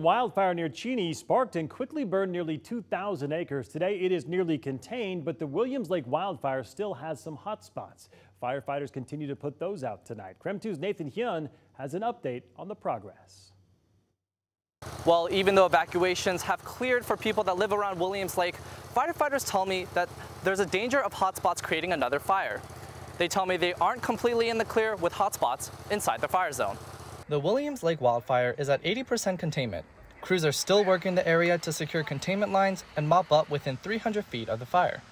Wildfire near Cheney sparked and quickly burned nearly 2,000 acres. Today it is nearly contained, but the Williams Lake wildfire still has some hot spots. Firefighters continue to put those out tonight. KREM 2's Nathan Hyun has an update on the progress. Well, even though evacuations have cleared for people that live around Williams Lake, firefighters tell me that there's a danger of hot spots creating another fire. They tell me they aren't completely in the clear with hot spots inside the fire zone. The Williams Lake wildfire is at 80% containment. Crews are still working the area to secure containment lines and mop up within 300 feet of the fire.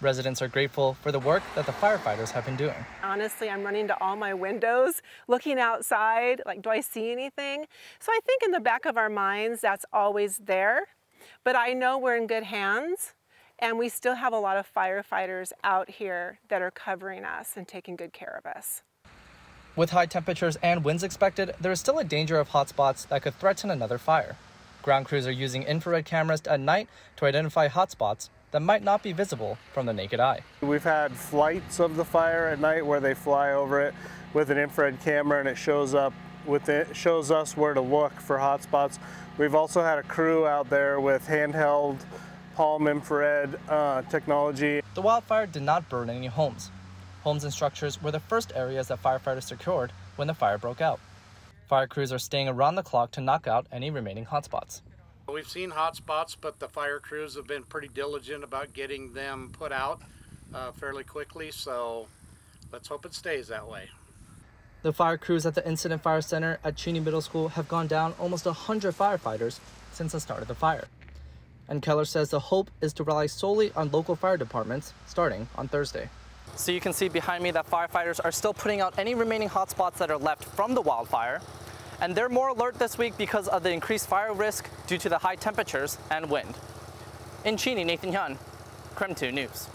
Residents are grateful for the work that the firefighters have been doing. Honestly, I'm running to all my windows, looking outside, like, do I see anything? So I think in the back of our minds, that's always there. But I know we're in good hands, and we still have a lot of firefighters out here that are covering us and taking good care of us. With high temperatures and winds expected, there is still a danger of hotspots that could threaten another fire. Ground crews are using infrared cameras at night to identify hotspots that might not be visible from the naked eye. We've had flights of the fire at night where they fly over it with an infrared camera and it shows us where to look for hotspots. We've also had a crew out there with handheld palm infrared technology. The wildfire did not burn any homes. Homes and structures were the first areas that firefighters secured when the fire broke out. Fire crews are staying around the clock to knock out any remaining hotspots. We've seen hotspots, but the fire crews have been pretty diligent about getting them put out fairly quickly, so let's hope it stays that way. The fire crews at the Incident Fire Center at Cheney Middle School have gone down almost 100 firefighters since the start of the fire. And Keller says the hope is to rely solely on local fire departments starting on Thursday. So you can see behind me that firefighters are still putting out any remaining hotspots that are left from the wildfire. And they're more alert this week because of the increased fire risk due to the high temperatures and wind. In Cheney, Nathan Hyun, KREM 2 News.